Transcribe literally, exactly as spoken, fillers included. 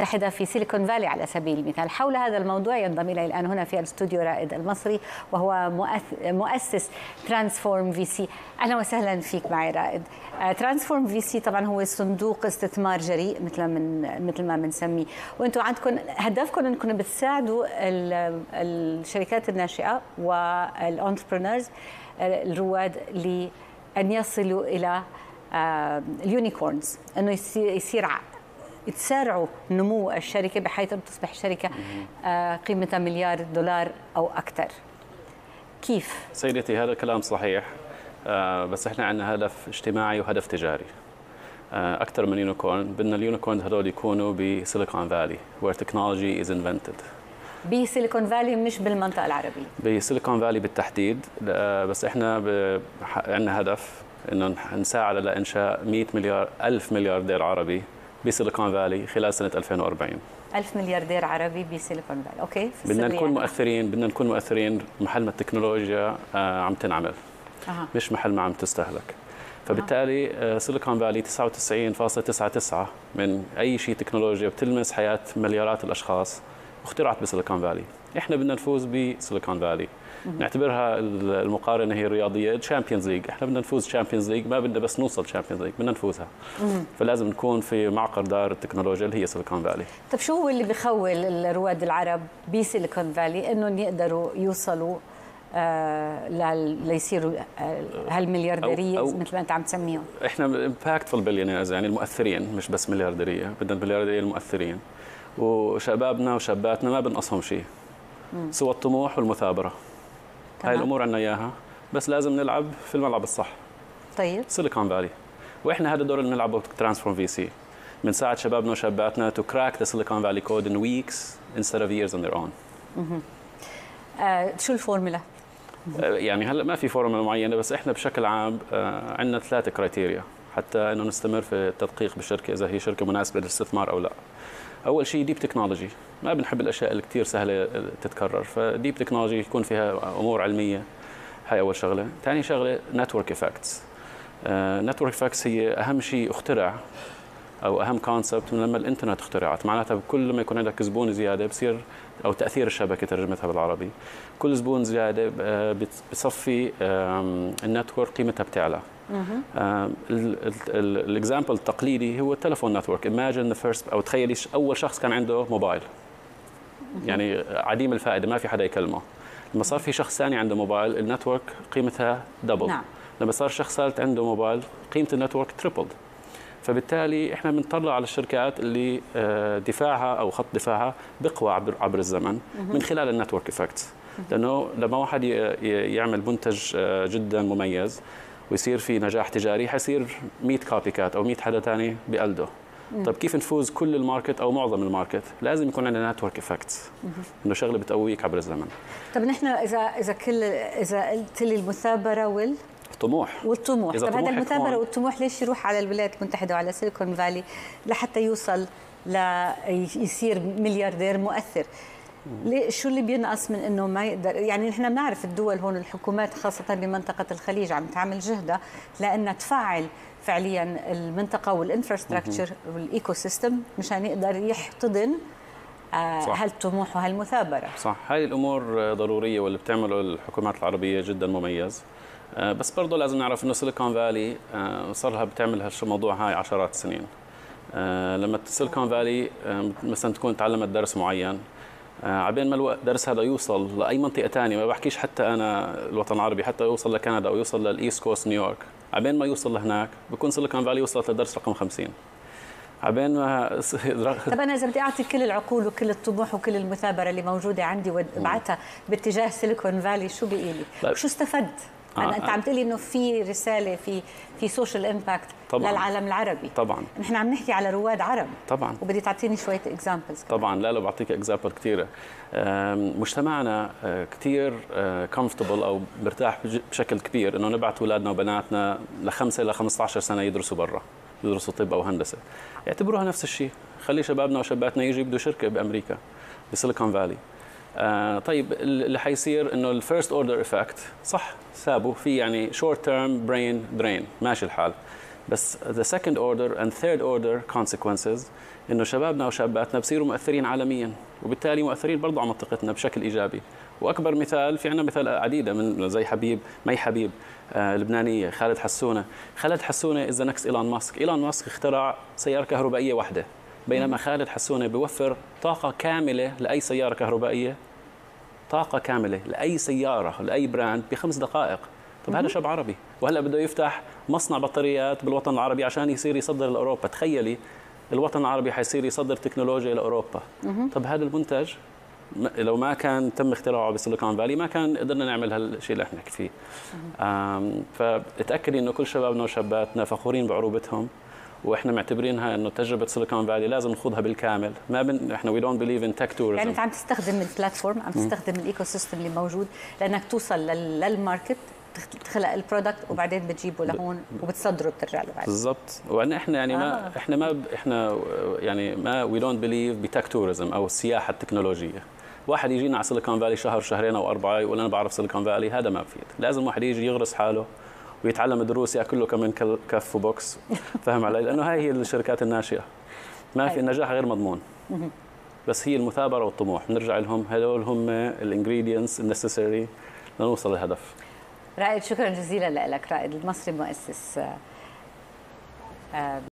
المتحدة في سيليكون فالي على سبيل المثال. حول هذا الموضوع ينضم إلي الآن هنا في الاستوديو رائد المصري، وهو مؤسس ترانسفورم في سي. أهلا وسهلا فيك معي رائد. ترانسفورم في سي طبعا هو صندوق استثمار جريء مثل من مثل ما بنسميه، وأنتم عندكم هدفكم أنكم بتساعدوا الشركات الناشئة والأنتربرونرز الرواد لأن يصلوا إلى اليونيكورنز، أنه يصير تسارعوا نمو الشركة بحيث أن تصبح الشركة قيمتها مليار دولار أو أكثر. كيف؟ سيدتي هذا الكلام صحيح، بس إحنا عندنا هدف اجتماعي وهدف تجاري أكثر من يونيكورن. بدنا اليونيكورن هذول يكونوا بسيليكون فالي where technology is invented. بسيليكون فالي مش بالمنطقة العربية، بسيليكون فالي بالتحديد. بس إحنا عندنا هدف إنه نساعد على إنشاء مئة مليار ألف ملياردير عربي بسيليكون فالي خلال سنة ألفين وأربعين. ألف ملياردير عربي بسيليكون فالي، أوكي. بدنا نكون يعني مؤثرين، بدنا نكون مؤثرين محل ما التكنولوجيا عم تنعمل، أه. مش محل ما عم تستهلك. فبالتالي أه. سيليكون فالي تسعة وتسعين فاصلة تسعة تسعة من أي شيء تكنولوجيا بتلمس حياة مليارات الأشخاص اخترعت بسيليكون فالي. إحنا بدنا نفوز بسيليكون فالي. نعتبرها المقارنه هي الرياضيه تشامبيونز ليج، احنا بدنا نفوز تشامبيونز ليج، ما بدنا بس نوصل تشامبيونز ليج، بدنا نفوزها. مم. فلازم نكون في معقر دار التكنولوجيا اللي هي سيليكون فالي. طيب شو هو اللي بخول الرواد العرب بسيليكون فالي انهم يقدروا يوصلوا آه ليصيروا هالمليارديريه مثل ما انت عم تسميهم؟ احنا امباكتفول بليونيرز، يعني المؤثرين، مش بس مليارديريه، بدنا المليارديريه المؤثرين. وشبابنا وشاباتنا ما بنقصهم شيء سوى الطموح والمثابره. هاي الامور عندنا اياها، بس لازم نلعب في الملعب الصح. طيب سيليكون فالي، واحنا هذا الدور اللي بنلعبه بترانسفورم في سي، بنساعد شبابنا وشاباتنا تو كراك ذا سيليكون فالي كود ان ويكس انستد اوف ييرز اون ذير اون. اها شو الفورمولا؟ يعني هلا ما في فورمولا معينه، بس احنا بشكل عام عندنا ثلاثه كرايتيريا حتى انه نستمر في التدقيق بالشركه اذا هي شركه مناسبه للاستثمار او لا. أول شيء ديب تكنولوجي، ما بنحب الأشياء اللي كثير سهلة تتكرر، فديب تكنولوجي يكون فيها أمور علمية، هاي أول شغلة. ثاني شغلة نتورك إفكتس. نتورك إفكتس هي أهم شيء اخترع أو أهم كونسبت من لما الإنترنت اخترعت، معناتها كل ما يكون عندك زبون زيادة بصير، أو تأثير الشبكة ترجمتها بالعربي، كل زبون زيادة بصفي النتورك قيمتها بتعلى. الاكزامبل التقليدي هو التليفون نتورك. imagine the first او تخيلي اول شخص كان عنده موبايل، يعني عديم الفائده، ما في حدا يكلمه. لما صار في شخص ثاني عنده موبايل النتورك قيمتها دبل. نعم. لما صار شخص ثالث عنده موبايل قيمه النتورك تريبل. فبالتالي احنا بنطلع على الشركات اللي دفاعها او خط دفاعها بقوى عبر عبر الزمن من خلال النتورك افكتس، لانه لما واحد يعمل منتج جدا مميز ويصير في نجاح تجاري حيصير مئة كوبي كات او مئة حدا ثاني بقلده. طيب كيف نفوز كل الماركت او معظم الماركت؟ لازم يكون عندنا نتورك افكتس، انه شغله بتقويك عبر الزمن. طب نحن اذا اذا كل اذا قلت لي المثابره وال الطموح والطموح، طب هذا المثابره والطموح ليش يروح على الولايات المتحده وعلى سيليكون فالي لحتى يوصل ليصير ملياردير مؤثر؟ ليه شو اللي بينقص من انه ما يقدر؟ يعني نحن بنعرف الدول هون الحكومات خاصه بمنطقه الخليج عم تعمل جهدها لانها تفعل فعليا المنطقه والانفراستراكشر والايكو سيستم مشان يقدر يحتضن هالطموح وهالمثابره. صح، هاي الامور ضروريه واللي بتعمله الحكومات العربيه جدا مميز، بس برضه لازم نعرف انه سيليكون فالي صار لها بتعمل هالموضوع هاي عشرات السنين. لما سيليكون فالي مثلا تكون تعلمت درس معين، عبين ما الدرس هذا يوصل لاي منطقه ثانيه، ما بحكيش حتى انا الوطن العربي، حتى يوصل لكندا او يوصل للايست كوست نيويورك، عبين ما يوصل لهناك بكون سيليكون فالي وصلت للدرس رقم خمسين. عبين ما طب انا اذا بدي اعطي كل العقول وكل الطموح وكل المثابره اللي موجوده عندي وابعتها باتجاه سيليكون فالي، شو بقي لي؟ شو استفدت؟ أنا انت عم تقولي انه في رساله في في سوشيال امباكت للعالم العربي. طبعا نحن عم نحكي على رواد عرب. طبعا وبدي تعطيني شويه اكزامبلز. طبعا لا لا بعطيك اكزامبل كثيره. مجتمعنا كثير كومفورتبل او مرتاح بشكل كبير انه نبعث اولادنا وبناتنا لخمسه ل خمسة عشر سنه يدرسوا برا، يدرسوا طب او هندسه، يعتبروها نفس الشيء. خلي شبابنا وشاباتنا يجي بده شركه بامريكا بسيليكون فالي. آه طيب اللي حيصير انه الفيرست اوردر افكت صح، سابوا في يعني شورت تيرم برين درين ماشي الحال، بس the second order and third order consequences إنه شبابنا وشاباتنا بصيروا مؤثرين عالميا، وبالتالي مؤثرين برضه على منطقتنا بشكل إيجابي. وأكبر مثال، في عنا مثال عديدة من زي حبيب مي، حبيب آه لبنانية، خالد حسونة. خالد حسونة is the next Elon Musk. Elon Musk اخترع سيارة كهربائية واحدة، بينما خالد حسونة بيوفر طاقة كاملة لأي سيارة كهربائية، طاقة كاملة لأي سيارة لأي براند بخمس دقائق. طب هذا شاب عربي، وهلأ بده يفتح مصنع بطاريات بالوطن العربي عشان يصير يصدر لأوروبا. تخيلي الوطن العربي حيصير يصدر تكنولوجيا لأوروبا. طب هذا المنتج لو ما كان تم اختراعه بسيليكون فالي ما كان قدرنا نعمل هالشيء اللي احنا فيه. فتأكدي انه كل شبابنا وشاباتنا فخورين بعروبتهم، واحنا معتبرينها انه تجربه سيليكون فالي لازم نخوضها بالكامل. ما بن... احنا وي دونت بليف ان تك توريزم. يعني انت عم تستخدم البلاتفورم، عم تستخدم الايكو سيستم اللي موجود لانك توصل لل... للماركت، تخلق البرودكت وبعدين بتجيبه لهون وبتصدره وبترجع له بعدين. بالضبط. وعندنا احنا يعني آه. ما احنا ما ب... احنا يعني ما وي دونت بليف بتك توريزم او السياحه التكنولوجيه. واحد يجينا على سيليكون فالي شهر شهرين او اربعه يقول انا بعرف سيليكون فالي، هذا ما بفيد. لازم واحد يجي يغرس حاله ويتعلم دروس، ياكله كمان كف وبوكس، فهم علي؟ لانه هاي هي الشركات الناشئه، ما في النجاح غير مضمون، بس هي المثابره والطموح. بنرجع لهم، هذول هم الانجريدينتس النسيسري لنوصل للهدف. رائد، شكرا جزيلا لك. رائد المصري مؤسس